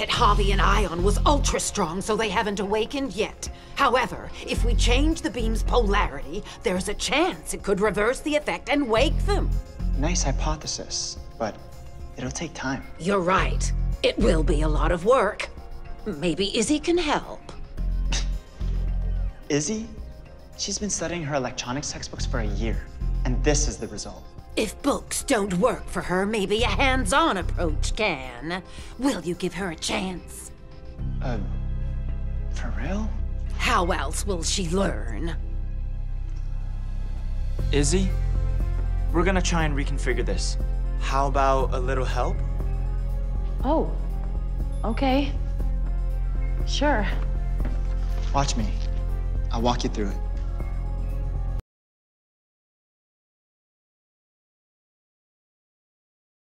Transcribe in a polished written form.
that Javi and Ion was ultra strong, so they haven't awakened yet. However, if we change the beam's polarity, there's a chance it could reverse the effect and wake them. Nice hypothesis, but it'll take time. You're right. It will be a lot of work. Maybe Izzy can help. Izzy? She's been studying her electronics textbooks for a year, and this is the result. If books don't work for her, maybe a hands-on approach can. Will you give her a chance? For real? How else will she learn? Izzy, we're gonna try and reconfigure this. How about a little help? Oh, okay. Sure. Watch me. I'll walk you through it.